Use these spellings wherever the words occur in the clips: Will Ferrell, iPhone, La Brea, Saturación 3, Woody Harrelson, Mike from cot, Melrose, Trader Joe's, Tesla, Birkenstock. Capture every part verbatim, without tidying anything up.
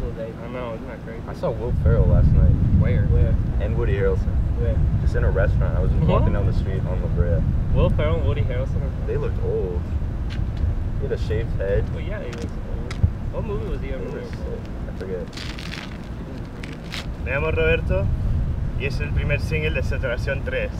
level, Dave. I know, isn't that crazy? I saw Will Ferrell last night. Where? Where? And Woody Harrelson. Where? Just in a restaurant. I was just mm-hmm. walking down the street on La Brea. Will Ferrell and Woody Harrelson? They looked old. He had a shaved head. Well, yeah, he was old. What movie was he ever in? I forget. Me llamo Roberto, y es el primer single de Saturación tres.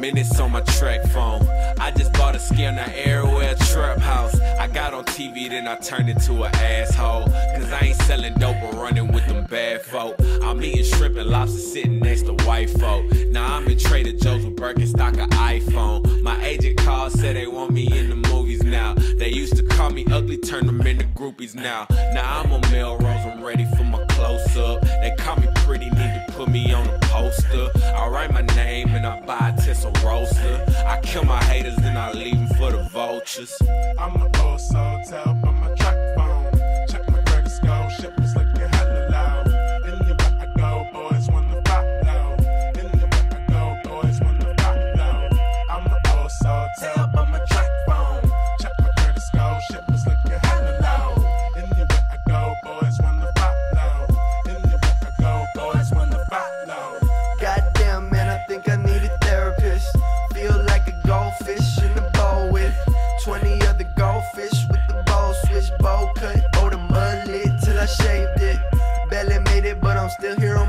Minutes on my track phone. I just bought a scale, now everywhere trap house. I got on T V, then I turned into an asshole. Cause I ain't selling dope or running with them bad folk. I'm eating shrimp and lobster sitting next to white folk. Now I'm in Trader Joe's with Birkenstock an iPhone. My agent called, said they want me in the movies now. They used to call me ugly, turn them into groupies now. Now I'm on Melrose, I'm ready for my close up. They call me pretty, need to put me on a poster. I write my name and I buy a Tesla roaster. I kill my haters and I leave them for the vultures. I'm a boss, so tell them my track phone. Check my credit score, shit was looking hella loud. Anywhere I go, boys wanna follow. Anywhere I go, boys wanna follow. I'm a boss, so tell them my track phone. Check my credit score, shit was looking hella loud. Anywhere I go, boys wanna follow. Anywhere I go, boys wanna follow. Goddamn, man, I think I need a therapist. Feel like a goldfish in a bowl with twenty other goldfish with the bowl switch, bowl cut, oh the mud lit till I shaved it. Barely made it, but I'm still here on